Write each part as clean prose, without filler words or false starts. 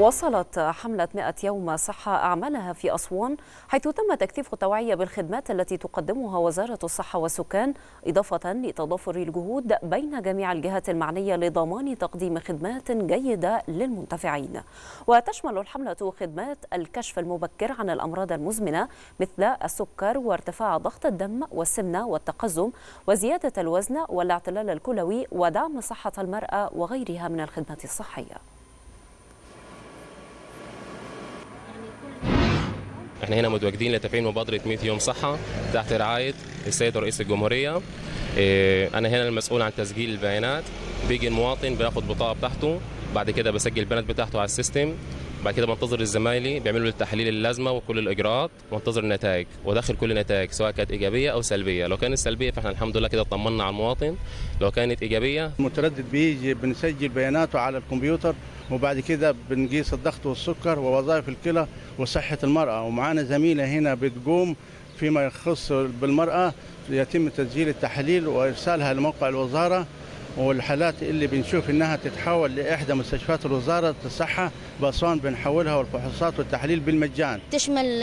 وصلت حملة 100 يوم صحة أعمالها في أسوان، حيث تم تكثيف التوعية بالخدمات التي تقدمها وزارة الصحة والسكان، إضافة لتضافر الجهود بين جميع الجهات المعنية لضمان تقديم خدمات جيدة للمنتفعين. وتشمل الحملة خدمات الكشف المبكر عن الأمراض المزمنة مثل السكر وارتفاع ضغط الدم والسمنة والتقزم وزيادة الوزن والاعتلال الكلوي ودعم صحة المرأة وغيرها من الخدمات الصحية. احنا هنا متواجدين لتفعيل مبادرة 100 يوم صحة تحت رعاية السيد رئيس الجمهورية. انا هنا المسؤول عن تسجيل البيانات. بيجي المواطن بياخد بطاقة بتاعته، بعد كده بسجل البيانات بتاعته على السيستم، بعد كده بنتظر الزمايلي بيعملوا لي التحاليل اللازمة وكل الاجراءات، وانتظر النتائج وادخل كل النتائج سواء كانت ايجابية او سلبية. لو كانت سلبية فاحنا الحمد لله كده اطمنا على المواطن، لو كانت ايجابية متردد بيجي بنسجل بياناته على الكمبيوتر، وبعد كده بنقيس الضغط والسكر ووظائف الكلى وصحة المرأة. ومعانا زميلة هنا بتقوم فيما يخص بالمرأة، يتم تسجيل التحاليل وارسالها لموقع الوزارة، والحالات اللي بنشوف انها تتحول لاحدى مستشفيات الوزاره الصحه بأسوان بنحولها، والفحوصات والتحليل بالمجان. تشمل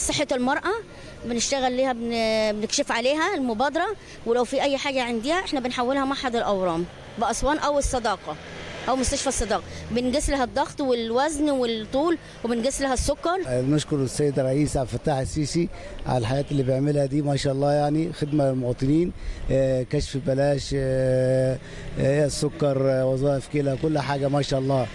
صحه المراه، بنشتغل ليها، بنكشف عليها المبادره، ولو في اي حاجه عندها احنا بنحولها معهد الاورام بأسوان او الصداقه او مستشفى الصداقه، بنقيس لها الضغط والوزن والطول وبنقيس لها السكر. بنشكر السيد الرئيس عبد الفتاح السيسي على الحاجات اللي بيعملها دي، ما شاء الله، يعني خدمه للمواطنين، كشف بلاش، السكر، وظائف كلى، كل حاجه ما شاء الله.